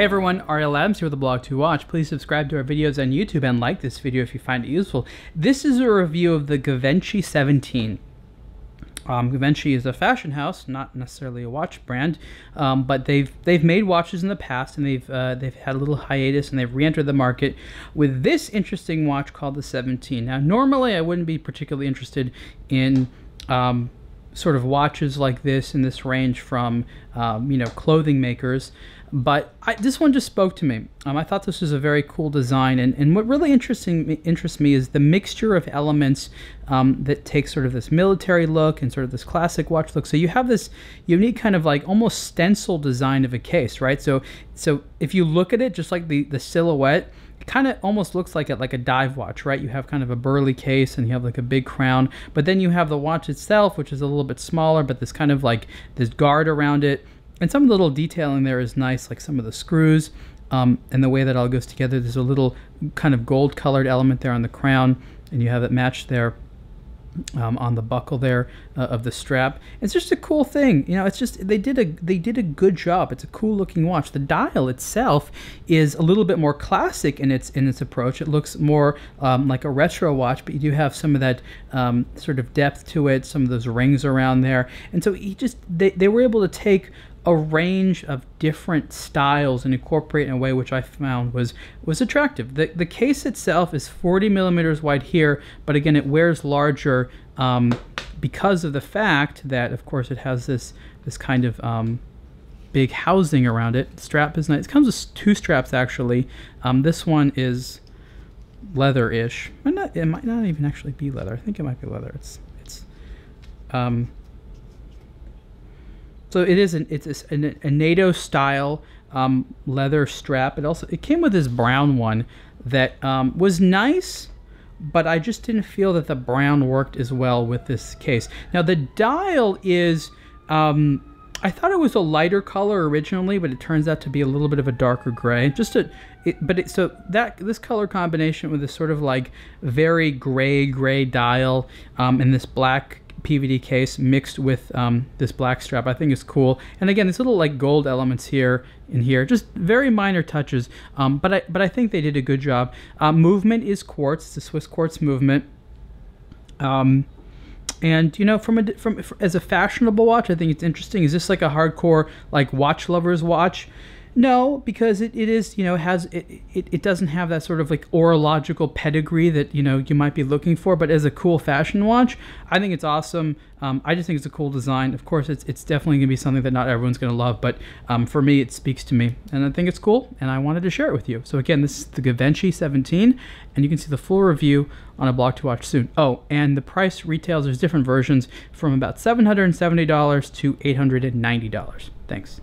Hey everyone, Ariel Labs here with aBlogtoWatch. Please subscribe to our videos on YouTube and like this video if you find it useful. This is a review of the Givenchy 17. Givenchy is a fashion house, not necessarily a watch brand, but they've made watches in the past, and they've had a little hiatus, and they've re-entered the market with this interesting watch called the 17. Now, normally I wouldn't be particularly interested in sort of watches like this in this range from clothing makers, but this one just spoke to me. I thought this was a very cool design, and what really interests me is the mixture of elements that take sort of this military look and sort of this classic watch look. So you have this unique kind of like almost stencil design of a case, right? So if you look at it, just like the silhouette, it kind of almost looks like a dive watch, right? You have kind of a burly case and you have like a big crown, but then you have the watch itself, which is a little bit smaller, but this kind of like this guard around it. And some little detailing there is nice, like some of the screws and the way that all goes together. There's a little kind of gold colored element there on the crown, and you have it matched there on the buckle there of the strap. It's just a cool thing, you know. It's just they did a good job. It's a cool looking watch. The dial itself is a little bit more classic in its approach. It looks more like a retro watch, but you do have some of that sort of depth to it. Some of those rings around there, and so they were able to take a range of different styles and incorporate in a way which I found was attractive. The case itself is 40 millimeters wide here, but again it wears larger because of the fact that of course it has this kind of big housing around it. The strap is nice. It comes with two straps actually. This one is leather-ish. It might not even actually be leather. I think it might be leather. So it is a NATO style leather strap. It came with this brown one that was nice, but I just didn't feel that the brown worked as well with this case. Now the dial is, I thought it was a lighter color originally, but it turns out to be a little bit of a darker gray. So that this color combination with this sort of like very gray dial and this black PVD case mixed with this black strap, I think is cool. And again, these little like gold elements here and here, just very minor touches, but I think they did a good job. Movement is quartz. It's a Swiss quartz movement. And you know, as a fashionable watch, I think it's interesting. Is this like a hardcore like watch lovers watch? No, because it is, you know, it doesn't have that sort of like horological pedigree that, you know, you might be looking for, but as a cool fashion watch, I think it's awesome. I just think it's a cool design. Of course, it's definitely going to be something that not everyone's going to love, but for me, it speaks to me, and I think it's cool, and I wanted to share it with you. So again, this is the Givenchy 17, and you can see the full review on aBlogtoWatch soon. Oh, and the price retails, there's different versions from about $770 to $890. Thanks.